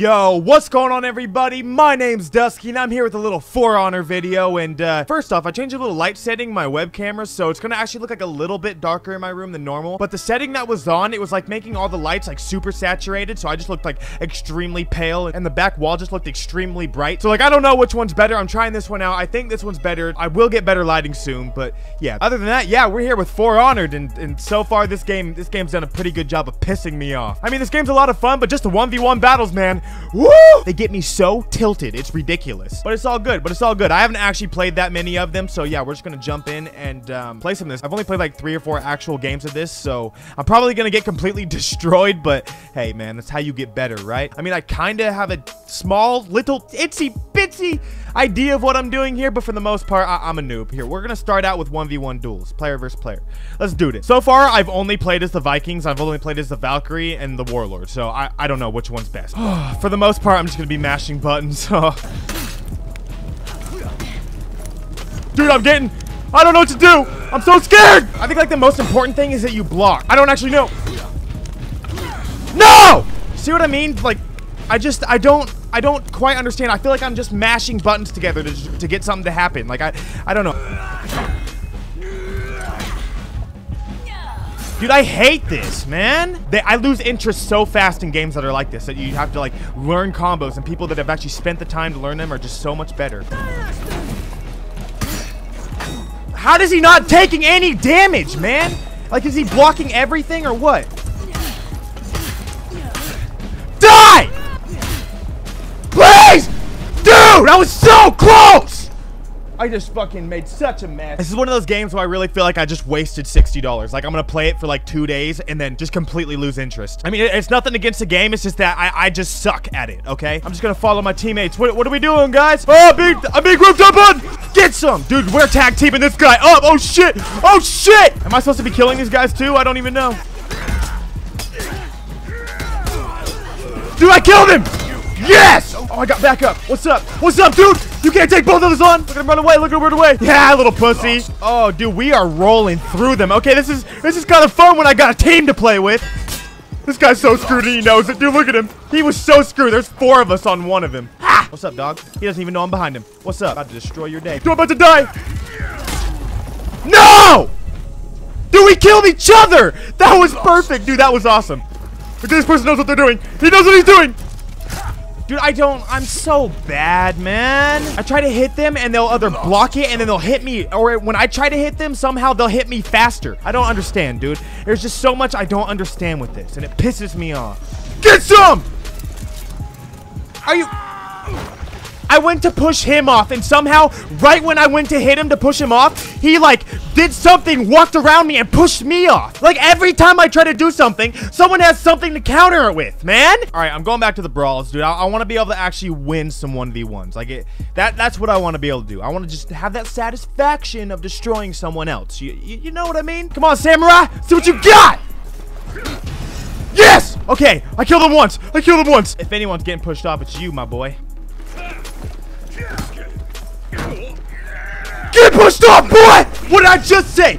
Yo, what's going on, everybody? My name's Dusky, and I'm here with a little For Honor video. And first off, I changed a little light setting in my web camera, so it's gonna actually look like a little bit darker in my room than normal. But the setting that was on, it was like making all the lights like super saturated, so I just looked like extremely pale, and the back wall just looked extremely bright. So like, I don't know which one's better. I'm trying this one out. I think this one's better. I will get better lighting soon, but yeah. Other than that, yeah, we're here with For Honor, and so far this game's done a pretty good job of pissing me off. I mean, this game's a lot of fun, but just the 1v1 battles, man. Woo! They get me so tilted. It's ridiculous. But it's all good. I haven't actually played that many of them, so yeah, we're just gonna jump in and play some of this. I've only played like 3 or 4 actual games of this, so I'm probably gonna get completely destroyed, but hey, man, that's how you get better, right? I mean, I kind of have a small, little, itsy-bitsy idea of what I'm doing here, but for the most part, I'm a noob. Here, we're gonna start out with 1v1 duels. Player versus player. Let's do this. So far, I've only played as the Vikings. I've only played as the Valkyrie and the Warlord, so I don't know which one's best. For the most part, I'm just gonna be mashing buttons. Dude, I don't know what to do. I'm so scared. I think like the most important thing is that you block. I don't actually know. No! See what I mean? Like, I don't quite understand. I feel like I'm just mashing buttons together to get something to happen. Like, I don't know. Dude, I hate this, man. I lose interest so fast in games that are like this, that you have to like learn combos, and people that have actually spent the time to learn them are just so much better. How does he not taking any damage, man? Like, is he blocking everything or what? Die! Please! Dude, I was so close! I just fucking made such a mess. This is one of those games where I really feel like I just wasted $60. Like, I'm gonna play it for like 2 days and then just completely lose interest. I mean, it's nothing against the game. It's just that I just suck at it, okay? I'm just gonna follow my teammates. What are we doing, guys? Oh, I'm being grouped up on! Get some! Dude, we're tag teaming this guy up! Oh, shit! Oh, shit! Am I supposed to be killing these guys too? I don't even know. Dude, I killed him! Yes! Oh, I got back up. What's up? What's up, dude? You can't take both of us on. Look at him run away. Look at him run away. Yeah, little pussy. Oh, dude, we are rolling through them. Okay, this is kind of fun when I got a team to play with. This guy's so screwed and he knows it. Dude, look at him. He was so screwed. There's 4 of us on one of him. Ah! What's up, dog? He doesn't even know I'm behind him. What's up? About to destroy your day. Dude, I'm about to die. No! Dude, we killed each other. That was perfect. Dude, that was awesome. But this person knows what they're doing. He knows what he's doing. Dude, I'm so bad, man. I try to hit them and they'll either block it and then they'll hit me, or when I try to hit them, somehow they'll hit me faster. I don't understand, dude. There's just so much I don't understand with this, and it pisses me off. Get some! I went to push him off, and somehow, right when I went to hit him to push him off, he like did something, walked around me, and pushed me off. Like, every time I try to do something, someone has something to counter it with, man. All right, I'm going back to the brawls, dude. I want to be able to actually win some 1v1s. Like, that's what I want to be able to do. I want to just have that satisfaction of destroying someone else. You know what I mean? Come on, Samurai, see what you got. Yes. Okay, I killed him once. If anyone's getting pushed off, it's you, my boy. Get pushed off, boy! What did I just say?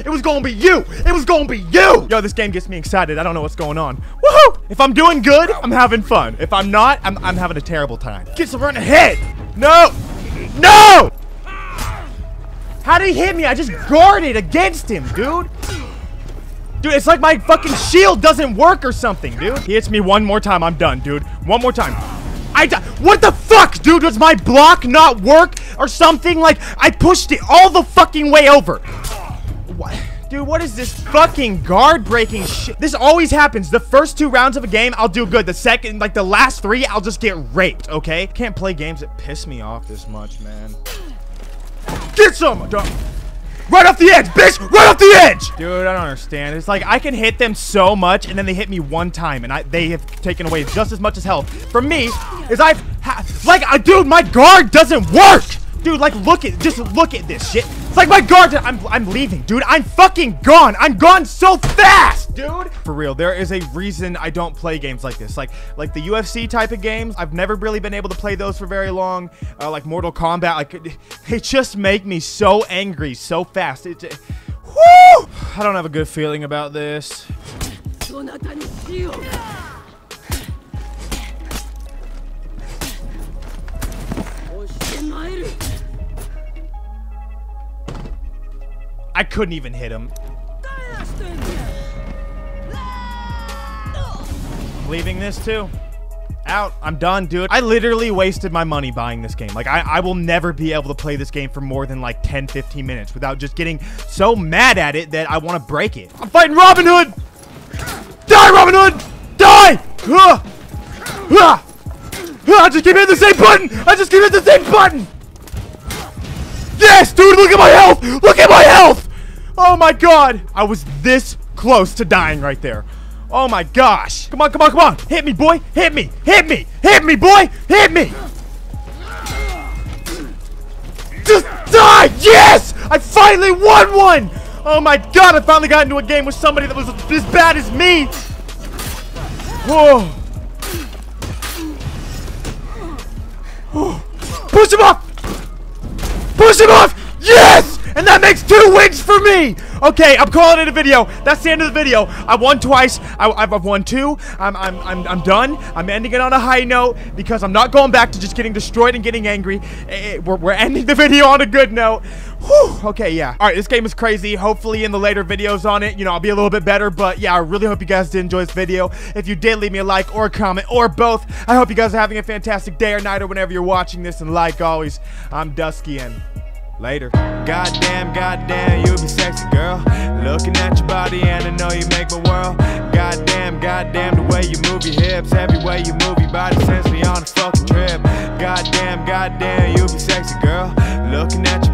It was gonna be you! Yo, this game gets me excited. I don't know what's going on. Woohoo! If I'm doing good, I'm having fun. If I'm not, I'm having a terrible time. Get some run ahead! No! No! How did he hit me? I just guarded against him, dude! Dude, it's like my fucking shield doesn't work or something, dude. He hits me one more time, I'm done, dude. One more time. What the fuck, dude? Does my block not work or something? Like, I pushed it all the fucking way over. What? Dude, what is this fucking guard-breaking shit? This always happens. The first 2 rounds of a game, I'll do good. The second, like the last 3, I'll just get raped, okay? Can't play games that piss me off this much, man. Get some! Right off the edge, bitch! Right off the edge! Dude, I don't understand. It's like, I can hit them so much, and then they hit me one time, and they have taken away just as much as health from me as I've had. Like, dude, my guard doesn't work! Dude, like, just look at this shit. It's like my guard, I'm leaving, dude. I'm fucking gone. I'm gone so fast, dude. For real, there is a reason I don't play games like this. Like the UFC type of games, I've never really been able to play those for very long. Like Mortal Kombat, like, they just make me so angry so fast. Woo! I don't have a good feeling about this. I couldn't even hit him. I'm leaving this too. Out. I'm done, dude. I literally wasted my money buying this game. Like, I will never be able to play this game for more than like 10-15 minutes without just getting so mad at it that I want to break it. I'm fighting Robin Hood. Die, Robin Hood. Die. I just keep hitting the same button. Yes, dude. Look at my health. Look at my health. Oh my god. I was this close to dying right there. Oh my gosh. Come on, come on, come on. Hit me, boy. Hit me. Hit me. Hit me, boy. Hit me. Just die. Yes! I finally won one. Oh my god. I finally got into a game with somebody that was as bad as me. Whoa. Push him off. Push him off. Yes! And that makes 2 wins for me! Okay, I'm calling it a video. That's the end of the video. I won twice. I've won 2. I'm done. I'm ending it on a high note because I'm not going back to just getting destroyed and getting angry. We're ending the video on a good note. Whew, okay, yeah. All right, this game is crazy. Hopefully in the later videos on it, you know, I'll be a little bit better. But yeah, I really hope you guys did enjoy this video. If you did, leave me a like or a comment or both. I hope you guys are having a fantastic day or night or whenever you're watching this. And like always, I'm Dusky and... later. Goddamn, goddamn, you be sexy, girl. Looking at your body and I know you make me whirl. Goddamn, goddamn, the way you move your hips. Every way you move your body sends me on a fucking trip. Goddamn, goddamn, you be sexy, girl. Looking at your